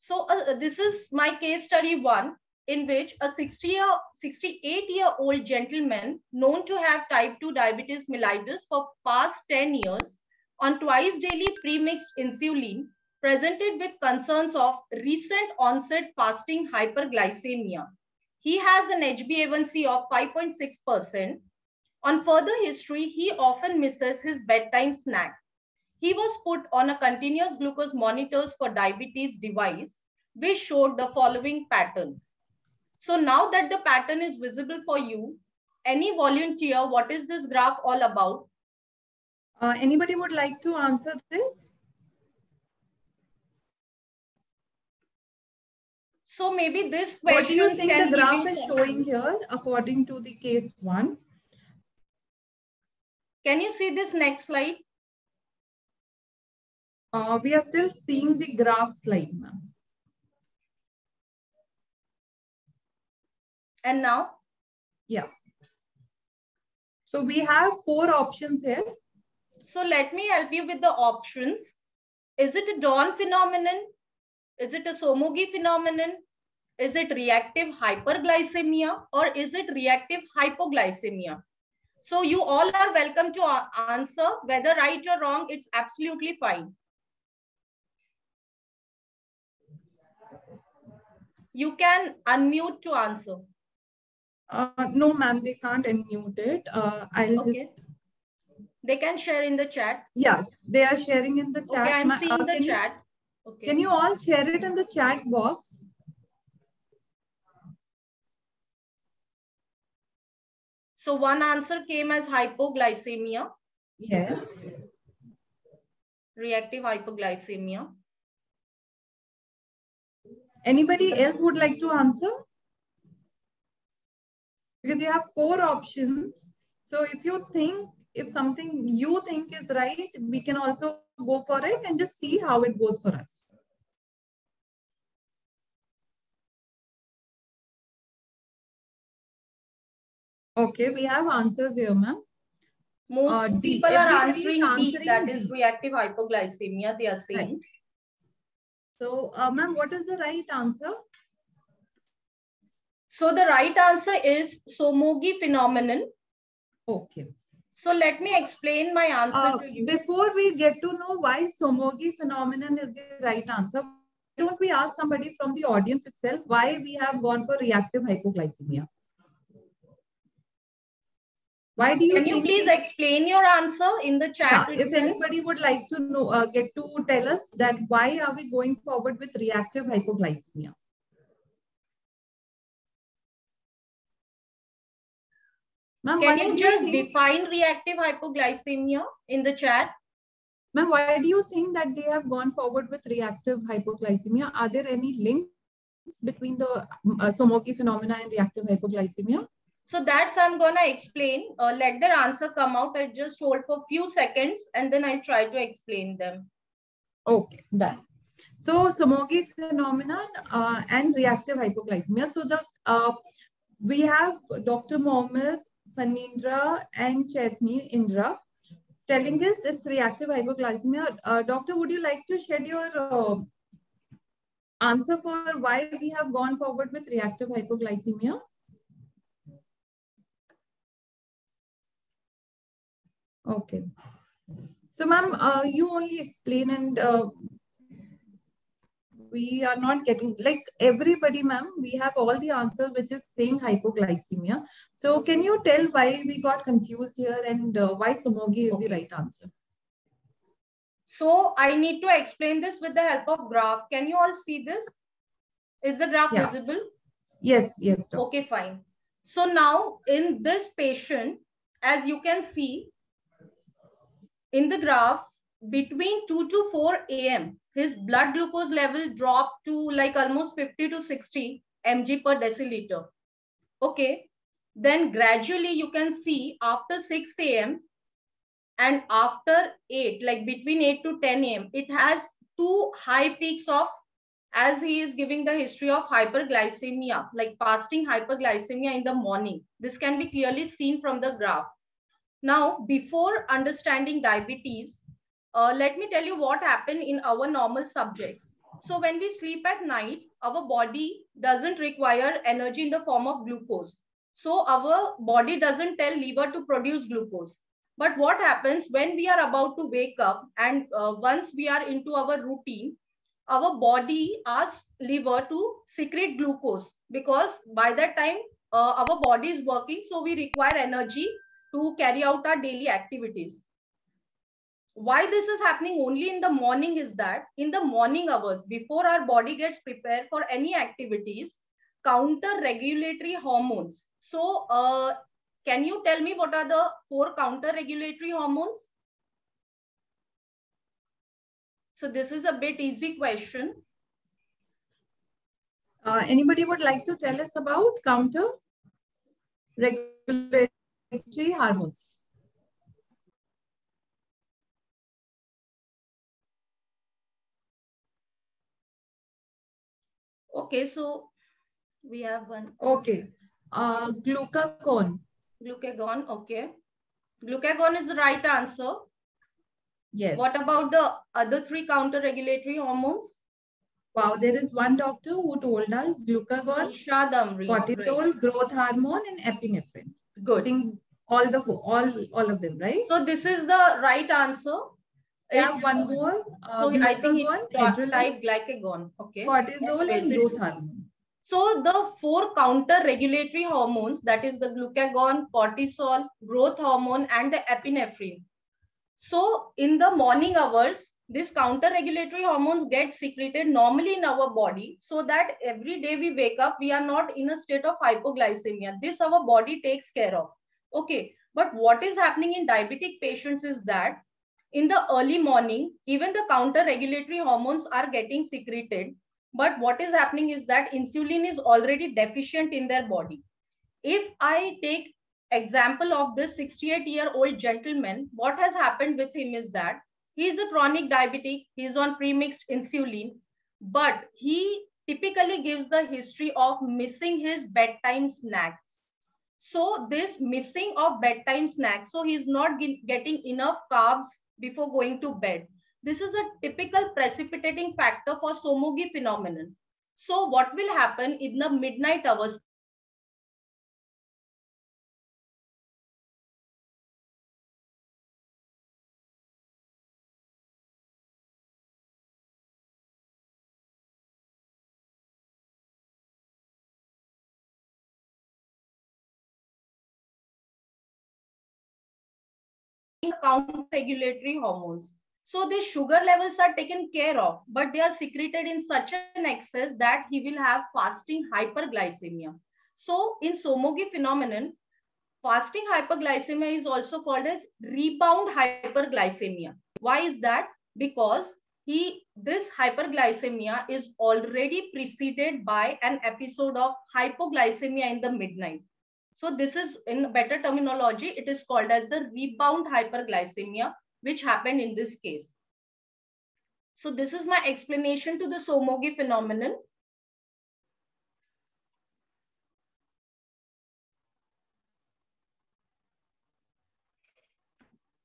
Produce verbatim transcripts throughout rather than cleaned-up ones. So uh, this is my case study one, in which a sixty-eight-year-old gentleman known to have type two diabetes mellitus for past ten years on twice daily premixed insulin presented with concerns of recent onset fasting hyperglycemia. He has an H b A one c of five point six percent. On further history, he often misses his bedtime snack. He was put on a continuous glucose monitors for diabetes device, which showed the following pattern. So now that the pattern is visible for you, any volunteer, what is this graph all about? Uh, anybody would like to answer this? So maybe this question, what do you think can the graph is showing here according to the case one? Can you see this next slide? Uh, we are still seeing the graph slide, ma'am. And now? Yeah. So we have four options here. So let me help you with the options. Is it a dawn phenomenon? Is it a Somogyi phenomenon? Is it reactive hyperglycemia, or is it reactive hypoglycemia? So you all are welcome to answer. Whether right or wrong, it's absolutely fine. You can unmute to answer. Uh, no, ma'am, they can't unmute it. Uh, I'll okay. just. They can share in the chat. Yeah, they are sharing in the chat. Okay, I'm seeing uh, the chat. You, okay. Can you all share it in the chat box? So one answer came as hypoglycemia. Yes. Reactive hypoglycemia. Anybody else would like to answer? Because you have four options. So if you think, if something you think is right, we can also go for it and just see how it goes for us. Okay, we have answers here, ma'am. Most uh, people D, are answering, answering D, that D. is reactive hypoglycemia, they are saying. Right. So, uh, ma'am, what is the right answer? So the right answer is Somogyi phenomenon. Okay. So let me explain my answer uh, to you. Before we get to know why Somogyi phenomenon is the right answer, why don't we ask somebody from the audience itself why we have gone for reactive hypoglycemia? Why do you Can you please explain your answer in the chat? Yeah, if anybody would like to know, uh, get to tell us that why are we going forward with reactive hypoglycemia? Ma'am, can you just you think, define reactive hypoglycemia in the chat? Ma'am, why do you think that they have gone forward with reactive hypoglycemia? Are there any links between the uh, Somogyi phenomena and reactive hypoglycemia? So that's I'm going to explain. Uh, let their answer come out. I just hold for a few seconds and then I'll try to explain them. Okay, done. So Somogyi phenomenon uh, and reactive hypoglycemia. So the uh, we have Doctor Mohammed, Fanindra and Chetni Indra telling us it's reactive hypoglycemia. Uh, doctor, would you like to shed your uh, answer for why we have gone forward with reactive hypoglycemia? Okay. So ma'am, uh, you only explain and uh, we are not getting, like everybody ma'am, we have all the answers which is saying hypoglycemia. So can you tell why we got confused here and uh, why Somogyi is okay. the right answer? So I need to explain this with the help of graph. Can you all see this? Is the graph yeah. visible? Yes, yes. Doctor. Okay, fine. So now in this patient, as you can see, in the graph, between two to four A M, his blood glucose level dropped to like almost fifty to sixty mg per deciliter. Okay. Then gradually you can see after six A M and after eight, like between eight to ten A M, it has two high peaks of, as he is giving the history of hyperglycemia, like fasting hyperglycemia in the morning. This can be clearly seen from the graph. Now, before understanding diabetes, uh, let me tell you what happened in our normal subjects. So when we sleep at night, our body doesn't require energy in the form of glucose. So our body doesn't tell liver to produce glucose. But what happens when we are about to wake up and uh, once we are into our routine, our body asks liver to secrete glucose, because by that time uh, our body is working, so we require energy to carry out our daily activities. Why this is happening only in the morning is that in the morning hours, before our body gets prepared for any activities, counter-regulatory hormones. So uh, can you tell me what are the four counter-regulatory hormones? So this is a bit easy question. Uh, anybody would like to tell us about counter-regulatory hormones? Okay, so we have one. Okay, uh, glucagon. Glucagon, okay. Glucagon is the right answer. Yes. What about the other three counter-regulatory hormones? Wow, there is one doctor who told us glucagon, Shadamri, cortisol, right, growth hormone, and epinephrine. Good. I think all the four, all all of them, right? So this is the right answer. Yeah, one more. Uh, so I think it's like glycagon. Okay. Cortisol and growth hormone. So the four counter-regulatory hormones, that is the glucagon, cortisol, growth hormone, and the epinephrine. So in the morning hours, these counter-regulatory hormones get secreted normally in our body, so that every day we wake up, we are not in a state of hypoglycemia. This our body takes care of. Okay. But what is happening in diabetic patients is that in the early morning, even the counter-regulatory hormones are getting secreted. But what is happening is that insulin is already deficient in their body. If I take example of this sixty-eight-year-old gentleman, what has happened with him is that he is a chronic diabetic, he is on premixed insulin, but he typically gives the history of missing his bedtime snacks. So this missing of bedtime snacks, so he is not get, getting enough carbs before going to bed. This is a typical precipitating factor for Somogyi phenomenon. So what will happen in the midnight hours? Counter-regulatory hormones. So the sugar levels are taken care of, but they are secreted in such an excess that he will have fasting hyperglycemia. So in Somogyi phenomenon, fasting hyperglycemia is also called as rebound hyperglycemia. Why is that? Because he, this hyperglycemia is already preceded by an episode of hypoglycemia in the midnight. So this is, in better terminology, it is called as the rebound hyperglycemia, which happened in this case. So this is my explanation to the Somogyi phenomenon.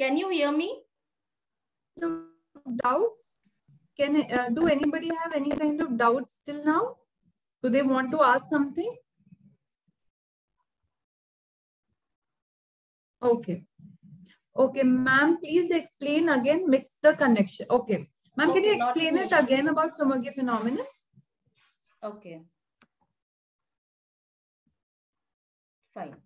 Can you hear me? No doubts? Can, uh, do anybody have any kind of doubts till now? Do they want to ask something? Okay. Okay, ma'am, please explain again, mix the connection. Okay. Ma'am, okay, can you explain it again about Somogyi phenomenon? Okay. Fine.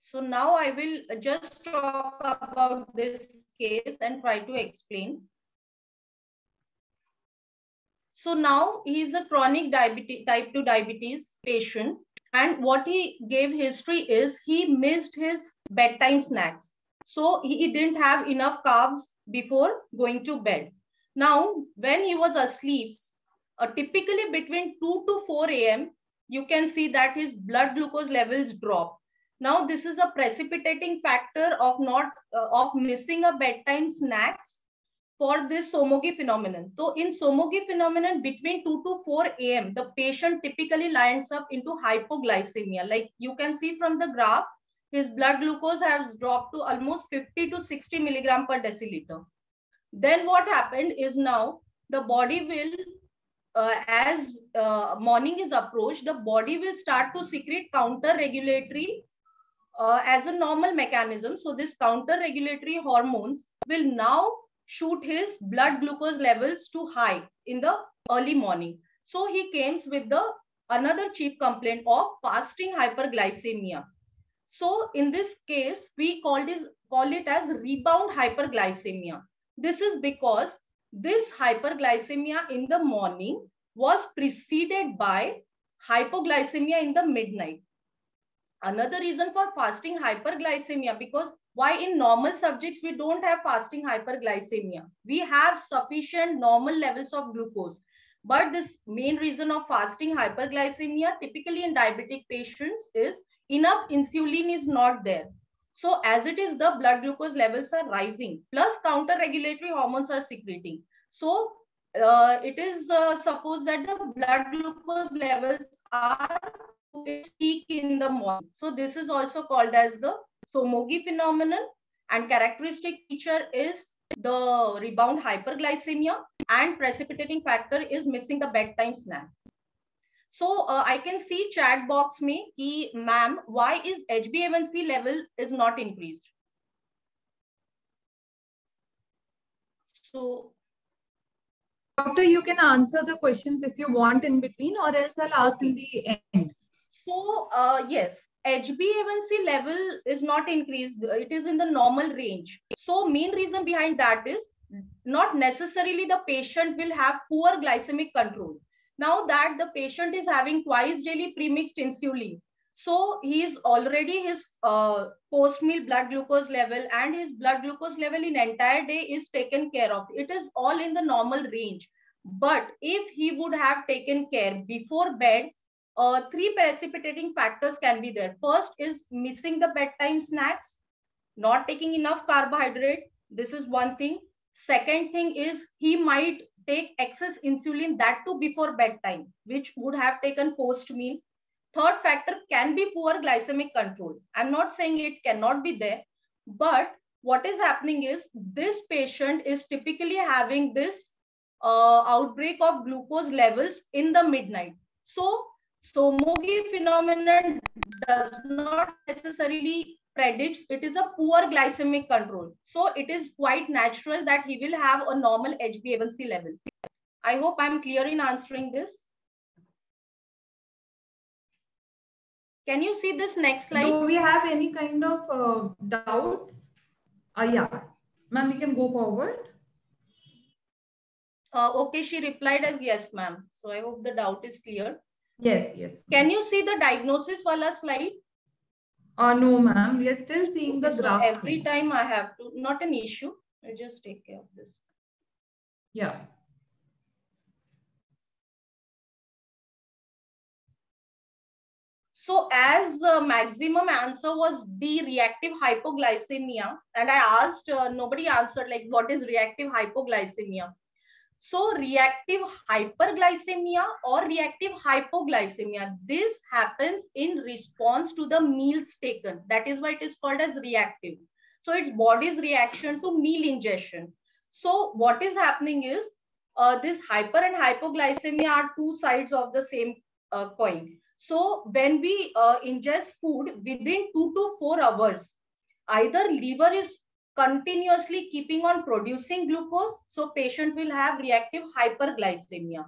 So now I will just talk about this case and try to explain. So now he is a chronic diabetes, type two diabetes patient, and what he gave history is he missed his bedtime snacks. So he didn't have enough carbs before going to bed. Now, when he was asleep, uh, typically between two to four A M, you can see that his blood glucose levels drop. Now, this is a precipitating factor of, not, uh, of missing a bedtime snacks for this Somogyi phenomenon. So in Somogyi phenomenon, between two to four A M, the patient typically lines up into hypoglycemia. Like you can see from the graph, his blood glucose has dropped to almost fifty to sixty milligram per deciliter. Then what happened is, now the body will, uh, as uh, morning is approached, the body will start to secrete counter-regulatory uh, as a normal mechanism. So this counter-regulatory hormones will now shoot his blood glucose levels too high in the early morning. So he came with the another chief complaint of fasting hyperglycemia. So in this case, we called it, call it as rebound hyperglycemia. This is because this hyperglycemia in the morning was preceded by hypoglycemia in the midnight. Another reason for fasting hyperglycemia, because why in normal subjects we don't have fasting hyperglycemia. We have sufficient normal levels of glucose. But this main reason of fasting hyperglycemia typically in diabetic patients is enough insulin is not there. So as it is, the blood glucose levels are rising, plus counter-regulatory hormones are secreting. So uh, it is uh, supposed that the blood glucose levels are to its peak in the morning. So this is also called as the Somogyi phenomenon, and characteristic feature is the rebound hyperglycemia, and precipitating factor is missing the bedtime snack. So uh, I can see chat box में कि ma'am, why is H b A one c level is not increased? So doctor, you can answer the questions if you want in between, or else I'll ask in the end. So uh, yes, H b A one c level is not increased. It is in the normal range. So main reason behind that is not necessarily the patient will have poor glycemic control. Now that the patient is having twice daily premixed insulin, so he is already his uh, post-meal blood glucose level and his blood glucose level in entire day is taken care of. It is all in the normal range. But if he would have taken care before bed, Uh, three precipitating factors can be there. First is missing the bedtime snacks, not taking enough carbohydrate. This is one thing. Second thing is he might take excess insulin, that too before bedtime, which would have taken post meal. Third factor can be poor glycemic control. I'm not saying it cannot be there, but what is happening is this patient is typically having this uh, outbreak of glucose levels in the midnight. So Somogyi phenomenon does not necessarily predicts it is a poor glycemic control. So it is quite natural that he will have a normal H b A one c level. I hope I am clear in answering this. Can you see this next slide? Do we have any kind of uh, doubts? Uh, yeah, ma'am, we can go forward. Uh, okay, she replied as yes, ma'am. So I hope the doubt is clear. Yes, yes. Can you see the diagnosis wala slide? Uh, no, ma'am. We are still seeing the so graph. Every here. time I have to, not an issue. I'll just take care of this. Yeah. So as the maximum answer was B, reactive hypoglycemia. And I asked, uh, nobody answered like what is reactive hypoglycemia? So reactive hyperglycemia or reactive hypoglycemia, this happens in response to the meals taken. That is why it is called as reactive. So it's body's reaction to meal ingestion. So what is happening is uh, this hyper and hypoglycemia are two sides of the same uh, coin. So when we uh, ingest food within two to four hours, either liver is continuously keeping on producing glucose, so patient will have reactive hyperglycemia,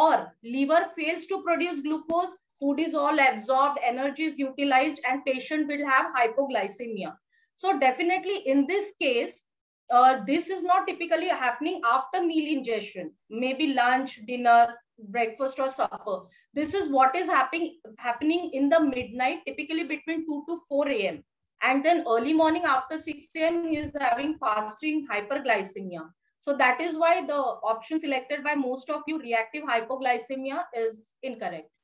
or liver fails to produce glucose, food is all absorbed, energy is utilized, and patient will have hypoglycemia. So definitely in this case, uh, this is not typically happening after meal ingestion, maybe lunch, dinner, breakfast or supper. This is what is happening, happening in the midnight, typically between two to four A M And then early morning after six A M he is having fasting hyperglycemia. So that is why the option selected by most of you, reactive hypoglycemia, is incorrect.